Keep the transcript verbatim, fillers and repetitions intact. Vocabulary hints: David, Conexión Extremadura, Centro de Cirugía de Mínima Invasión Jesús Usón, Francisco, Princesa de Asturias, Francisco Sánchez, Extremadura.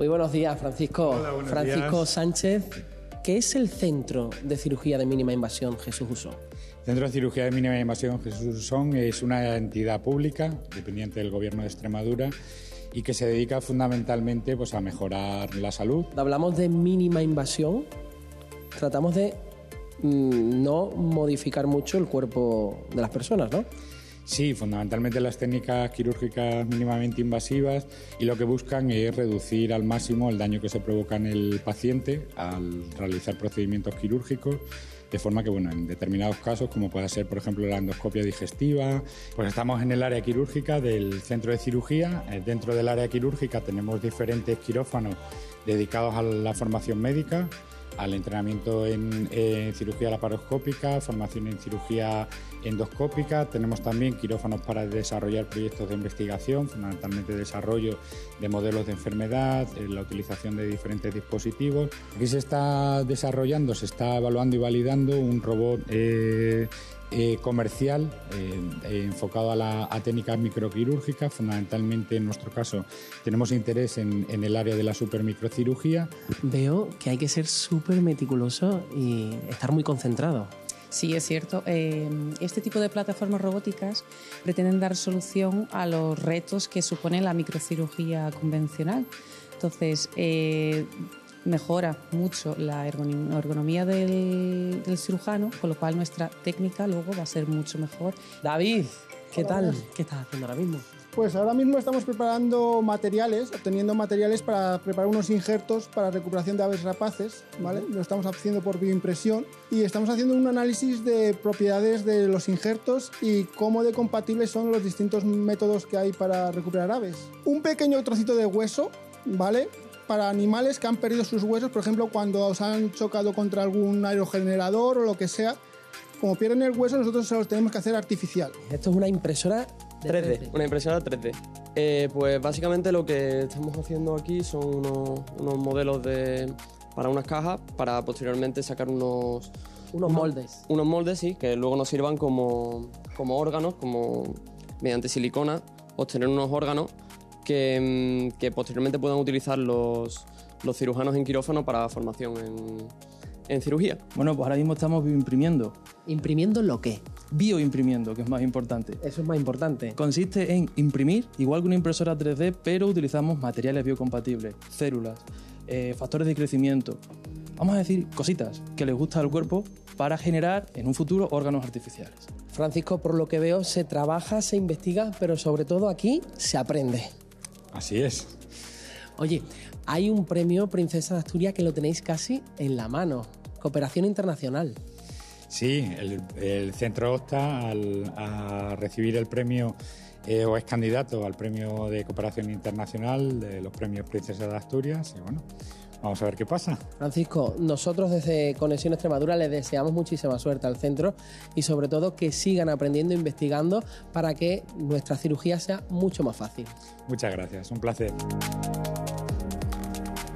Muy buenos días, Francisco. Hola, buenos Francisco días. Sánchez. ¿Qué es el Centro de Cirugía de Mínima Invasión Jesús Usón? El Centro de Cirugía de Mínima Invasión Jesús Usón es una entidad pública dependiente del Gobierno de Extremadura y que se dedica fundamentalmente pues, a mejorar la salud. Hablamos de mínima invasión, tratamos de mmm, no modificar mucho el cuerpo de las personas, ¿no? Sí, fundamentalmente las técnicas quirúrgicas mínimamente invasivas y lo que buscan es reducir al máximo el daño que se provoca en el paciente al realizar procedimientos quirúrgicos, de forma que, bueno, en determinados casos, como puede ser, por ejemplo, la endoscopia digestiva, pues estamos en el área quirúrgica del centro de cirugía. Dentro del área quirúrgica tenemos diferentes quirófanos dedicados a la formación médica, al entrenamiento en, en cirugía laparoscópica, formación en cirugía endoscópica. Tenemos también quirófanos para desarrollar proyectos de investigación, fundamentalmente desarrollo de modelos de enfermedad, la utilización de diferentes dispositivos. Aquí se está desarrollando, se está evaluando y validando un robot eh, eh, comercial eh, enfocado a, la, a técnicas microquirúrgicas. Fundamentalmente, en nuestro caso, tenemos interés en, en el área de la supermicrocirugía. Veo que hay que ser súper meticuloso y estar muy concentrado. Sí, es cierto. Este tipo de plataformas robóticas pretenden dar solución a los retos que supone la microcirugía convencional. Entonces, eh, mejora mucho la ergonomía del, del cirujano, con lo cual nuestra técnica luego va a ser mucho mejor. David, ¿qué tal? ¿Qué estás haciendo ahora mismo? Pues ahora mismo estamos preparando materiales, obteniendo materiales para preparar unos injertos para recuperación de aves rapaces, ¿vale? Lo estamos haciendo por bioimpresión y estamos haciendo un análisis de propiedades de los injertos y cómo de compatibles son los distintos métodos que hay para recuperar aves. Un pequeño trocito de hueso, ¿vale? Para animales que han perdido sus huesos, por ejemplo, cuando os han chocado contra algún aerogenerador o lo que sea, como pierden el hueso, nosotros se los tenemos que hacer artificial. Esto es una impresora tres D, una impresora tres D. Eh, pues básicamente lo que estamos haciendo aquí son unos, unos modelos de, para unas cajas, para posteriormente sacar unos... Unos moldes. Unos moldes, sí, que luego nos sirvan como, como órganos, como mediante silicona, obtener unos órganos que, que posteriormente puedan utilizar los, los cirujanos en quirófano para formación en, en cirugía. Bueno, pues ahora mismo estamos bioimprimiendo. ¿Imprimiendo lo qué? Bioimprimiendo, que es más importante. Eso es más importante. Consiste en imprimir, igual que una impresora tres D, pero utilizamos materiales biocompatibles, células, eh, factores de crecimiento, vamos a decir cositas que les gusta al cuerpo para generar en un futuro órganos artificiales. Francisco, por lo que veo, se trabaja, se investiga, pero sobre todo aquí se aprende. Así es. Oye, hay un premio Princesa de Asturias que lo tenéis casi en la mano, cooperación internacional. Sí, el, el Centro Osta, al a recibir el premio, eh, o es candidato al premio de cooperación internacional de los premios Princesa de Asturias, y bueno, vamos a ver qué pasa. Francisco, nosotros desde Conexión Extremadura les deseamos muchísima suerte al centro y sobre todo que sigan aprendiendo e investigando para que nuestra cirugía sea mucho más fácil. Muchas gracias, un placer.